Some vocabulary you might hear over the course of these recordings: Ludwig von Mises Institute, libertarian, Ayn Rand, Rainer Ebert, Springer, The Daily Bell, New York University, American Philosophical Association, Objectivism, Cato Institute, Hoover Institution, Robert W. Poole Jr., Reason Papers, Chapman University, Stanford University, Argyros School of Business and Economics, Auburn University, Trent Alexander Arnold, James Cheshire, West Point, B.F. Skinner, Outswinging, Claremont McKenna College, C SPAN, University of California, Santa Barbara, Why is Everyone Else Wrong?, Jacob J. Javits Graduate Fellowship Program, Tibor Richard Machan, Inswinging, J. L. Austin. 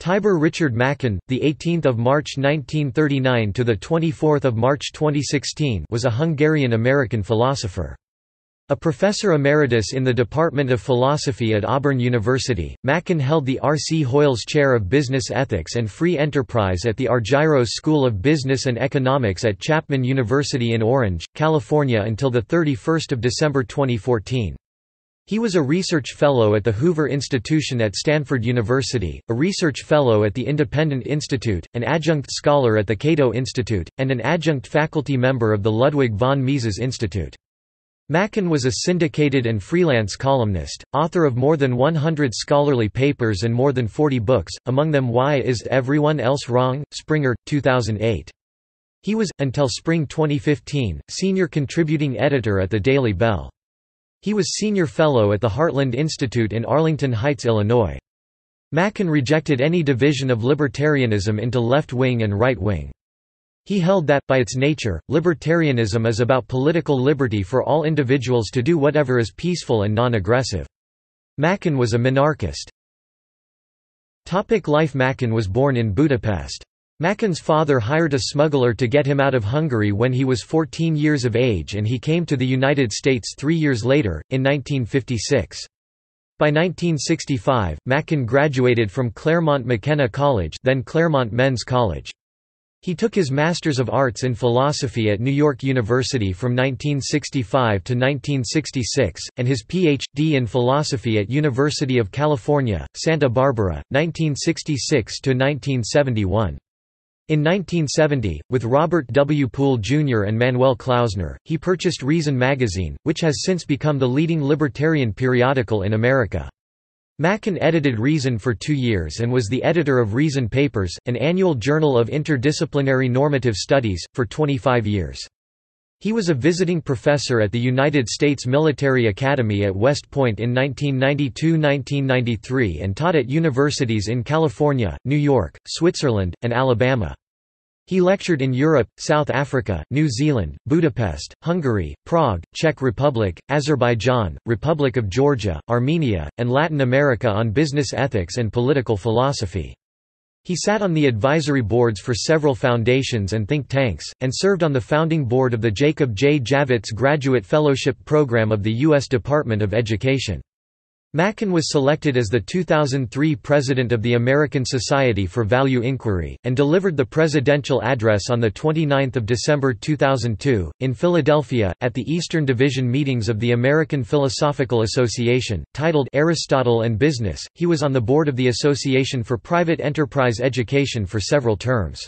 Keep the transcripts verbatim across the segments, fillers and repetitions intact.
Tibor Richard Machan, the eighteenth of March nineteen thirty-nine to the twenty-fourth of March twenty sixteen, was a Hungarian-American philosopher. A professor emeritus in the Department of Philosophy at Auburn University, Machan held the R. C. Hoiles Chair of Business Ethics and Free Enterprise at the Argyros School of Business and Economics at Chapman University in Orange, California until the thirty-first of December twenty fourteen. He was a research fellow at the Hoover Institution at Stanford University, a research fellow at the Independent Institute, an adjunct scholar at the Cato Institute, and an adjunct faculty member of the Ludwig von Mises Institute. Machan was a syndicated and freelance columnist, author of more than one hundred scholarly papers and more than forty books, among them Why Is Everyone Else Wrong? Springer, two thousand eight. He was, until spring twenty fifteen, senior contributing editor at The Daily Bell. He was senior fellow at the Heartland Institute in Arlington Heights, Illinois. Machan rejected any division of libertarianism into left-wing and right-wing. He held that, by its nature, libertarianism is about political liberty for all individuals to do whatever is peaceful and non-aggressive. Machan was a monarchist. Life. Machan was born in Budapest. Machan's father hired a smuggler to get him out of Hungary when he was fourteen years of age, and he came to the United States three years later, in nineteen fifty-six. By nineteen sixty-five, Machan graduated from Claremont McKenna College, then Claremont Men's College. He took his Master's of Arts in Philosophy at New York University from nineteen sixty-five to nineteen sixty-six, and his Ph.D. in Philosophy at University of California, Santa Barbara, nineteen sixty-six to nineteen seventy-one. In nineteen seventy, with Robert W. Poole Junior and Manuel Klausner, he purchased Reason magazine, which has since become the leading libertarian periodical in America. Machan edited Reason for two years and was the editor of Reason Papers, an annual journal of interdisciplinary normative studies, for twenty-five years. He was a visiting professor at the United States Military Academy at West Point in nineteen ninety-two to nineteen ninety-three and taught at universities in California, New York, Switzerland, and Alabama. He lectured in Europe, South Africa, New Zealand, Budapest, Hungary, Prague, Czech Republic, Azerbaijan, Republic of Georgia, Armenia, and Latin America on business ethics and political philosophy. He sat on the advisory boards for several foundations and think tanks, and served on the founding board of the Jacob J. Javits Graduate Fellowship Program of the U S Department of Education. Machan was selected as the two thousand three president of the American Society for Value Inquiry, and delivered the presidential address on the twenty-ninth of December two thousand two, in Philadelphia, at the Eastern Division meetings of the American Philosophical Association, titled Aristotle and Business. He was on the board of the Association for Private Enterprise Education for several terms.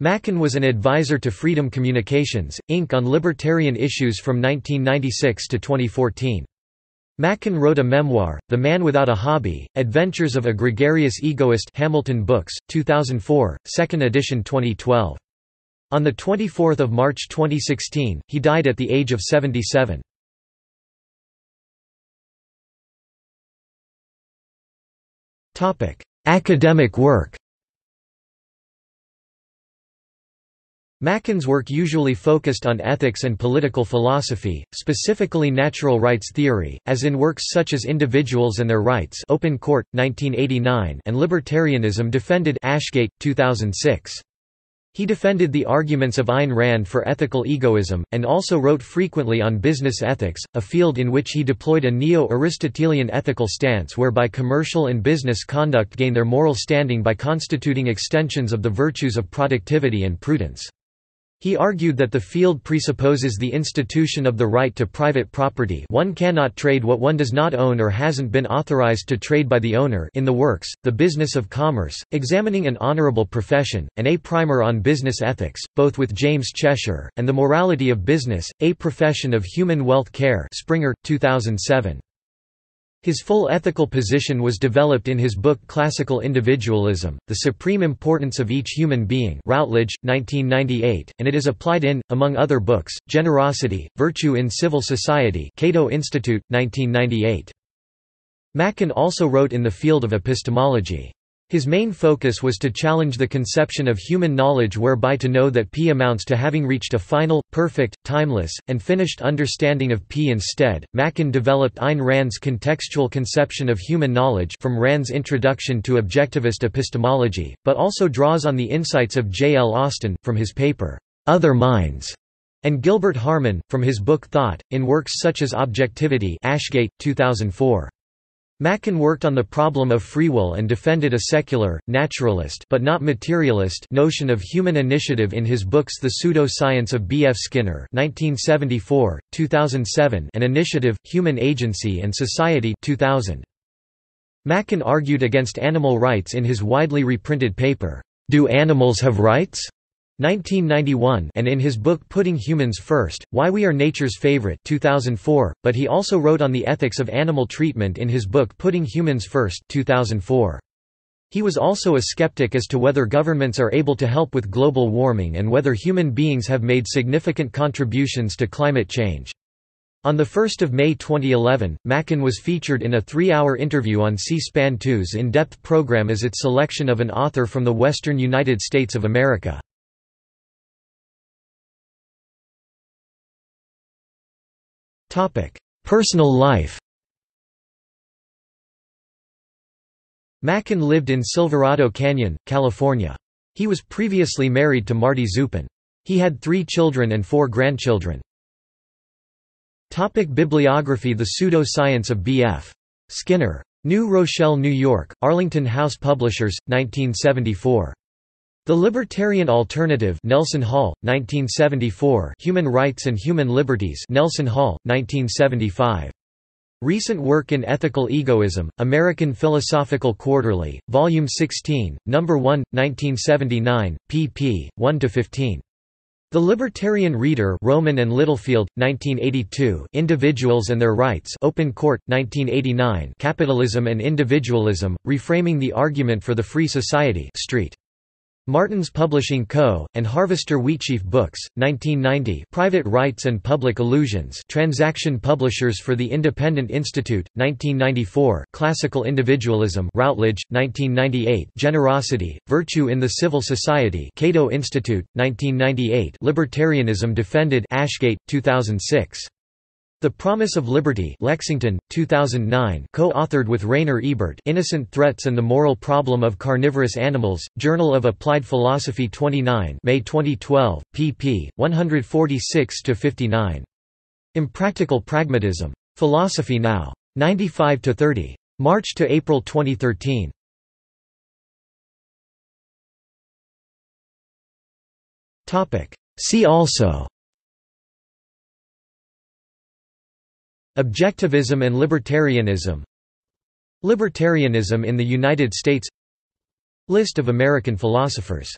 Machan was an advisor to Freedom Communications, Incorporated on libertarian issues from nineteen ninety-six to twenty fourteen. Machan wrote a memoir, The Man Without a Hobby, Adventures of a Gregarious Egoist, Hamilton Books, two thousand four, second edition twenty twelve. On the twenty-fourth of March twenty sixteen, he died at the age of seventy-seven. Academic work. Machan's work usually focused on ethics and political philosophy, specifically natural rights theory, as in works such as Individuals and Their Rights, Open Court, nineteen eighty-nine, and Libertarianism Defended, Ashgate, two thousand six. He defended the arguments of Ayn Rand for ethical egoism, and also wrote frequently on business ethics, a field in which he deployed a neo-Aristotelian ethical stance whereby commercial and business conduct gain their moral standing by constituting extensions of the virtues of productivity and prudence. He argued that the field presupposes the institution of the right to private property. One cannot trade what one does not own or hasn't been authorized to trade by the owner. In the works, The Business of Commerce, Examining an Honorable Profession, and A Primer on Business Ethics, both with James Cheshire, and The Morality of Business, A Profession of Human Wealth Care, Springer, two thousand seven. His full ethical position was developed in his book Classical Individualism, The Supreme Importance of Each Human Being, Routledge, nineteen ninety-eight, and it is applied in, among other books, Generosity, Virtue in Civil Society, Cato Institute, nineteen ninety-eight. Machan also wrote in the field of epistemology. His main focus was to challenge the conception of human knowledge whereby to know that P amounts to having reached a final, perfect, timeless, and finished understanding of P. Instead, Machan developed Ayn Rand's contextual conception of human knowledge from Rand's introduction to objectivist epistemology, but also draws on the insights of J. L. Austin, from his paper, Other Minds, and Gilbert Harman, from his book Thought, in works such as Objectivity, Ashgate, two thousand four. Machan worked on the problem of free will and defended a secular, naturalist but not materialist notion of human initiative in his books The Pseudo-Science of B F Skinner nineteen seventy-four, two thousand seven and Initiative, Human Agency and Society two thousand. Machan argued against animal rights in his widely reprinted paper, Do Animals Have Rights? nineteen ninety-one and in his book Putting Humans First, Why We Are Nature's Favorite two thousand four, but he also wrote on the ethics of animal treatment in his book Putting Humans First two thousand four. He was also a skeptic as to whether governments are able to help with global warming and whether human beings have made significant contributions to climate change. On the first of May twenty eleven, Machan was featured in a three-hour interview on C SPAN two's in-depth program as its selection of an author from the western United States of America. Personal life. Machan lived in Silverado Canyon, California. He was previously married to Marty Zupin. He had three children and four grandchildren. Topic bibliography. The Pseudo-Science of B F Skinner. New Rochelle, New York, Arlington House Publishers, nineteen seventy-four. The Libertarian Alternative, Nelson Hall, nineteen seventy-four. Human Rights and Human Liberties, Nelson Hall, nineteen seventy-five. Recent work in Ethical Egoism, American Philosophical Quarterly, Volume sixteen, Number one, nineteen seventy-nine, pp. one to fifteen. The Libertarian Reader, Roman and Littlefield, nineteen eighty-two. Individuals and Their Rights, Open Court, nineteen eighty-nine. Capitalism and Individualism: Reframing the Argument for the Free Society, Street. Martin's Publishing Co., and Harvester Wheatsheaf Books, nineteen ninety. Private Rights and Public Illusions, Transaction Publishers for the Independent Institute, nineteen ninety-four. Classical Individualism, Routledge, nineteen ninety-eight. Generosity, Virtue in the Civil Society, Cato Institute, nineteen ninety-eight. Libertarianism Defended, Ashgate, two thousand six. The Promise of Liberty, Lexington, two thousand nine, co-authored with Rainer Ebert. Innocent Threats and the Moral Problem of Carnivorous Animals, Journal of Applied Philosophy twenty-nine, May twenty twelve, pp. one forty-six to fifty-nine. Impractical Pragmatism. Philosophy Now. ninety-five to thirty. March to April twenty thirteen. Topic. See also: Objectivism and Libertarianism, Libertarianism in the United States, List of American philosophers.